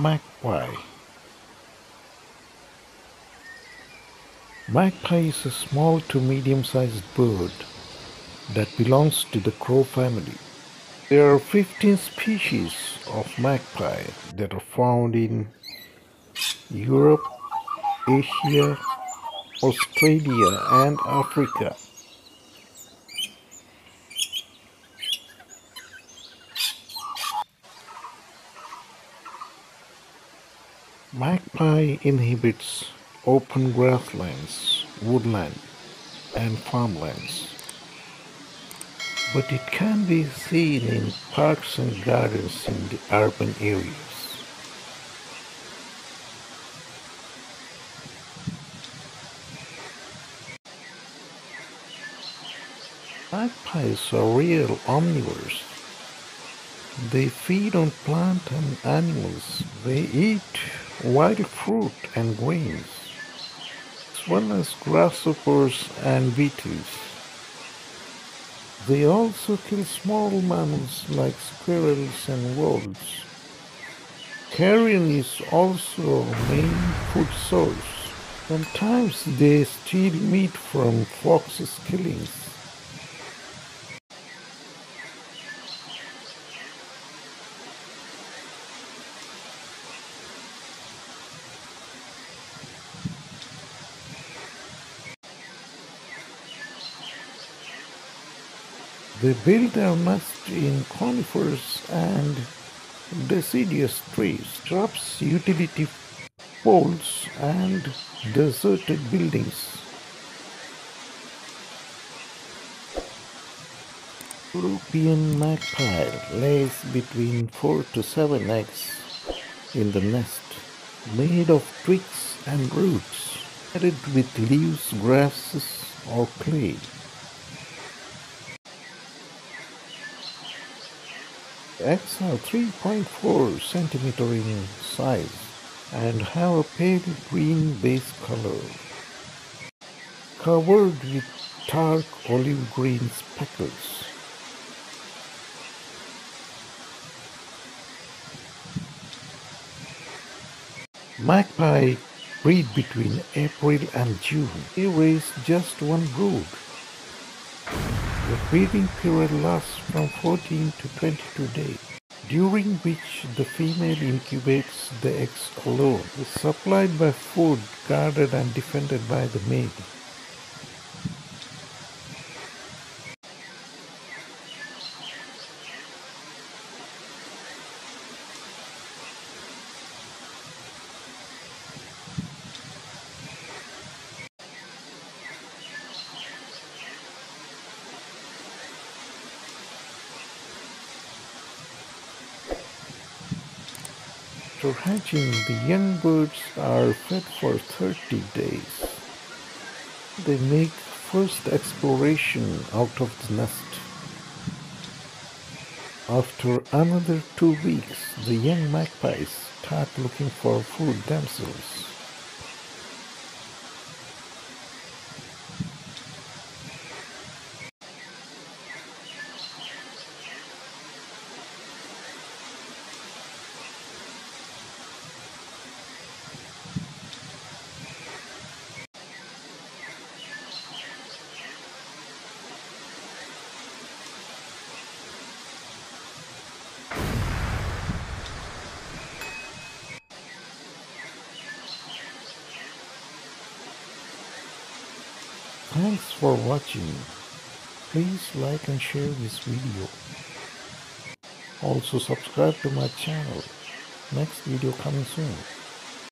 magpie. Magpie is a small to medium-sized bird that belongs to the crow family. There are 15 species of magpie that are found in Europe, Asia, Australia and Africa. Magpie inhabits open grasslands, woodland and farmlands, but it can be seen in parks and gardens in the urban areas. Magpies are real omnivores. They feed on plant and animals. They eat wild fruit and grains, as well as grasshoppers and beetles. They also kill small mammals like squirrels and wolves. Carrion is also a main food source. Sometimes they steal meat from foxes' killings. They build their nest in conifers and deciduous trees, shrubs, utility poles, and deserted buildings. European magpie lays between 4 to 7 eggs in the nest, made of twigs and roots, added with leaves, grasses, or clay. Eggs are 3.4 centimeter in size and have a pale green base color, covered with dark olive green speckles. Magpie breed between April and June. They raise just one brood. The breeding period lasts from 14 to 22 days, during which the female incubates the eggs alone. It is supplied by food, guarded and defended by the male. After hatching, the young birds are fed for 30 days. They make first exploration out of the nest. After another 2 weeks, the young magpies start looking for food themselves. Thanks for watching. Please like and share this video. Also subscribe to my channel. Next video coming soon.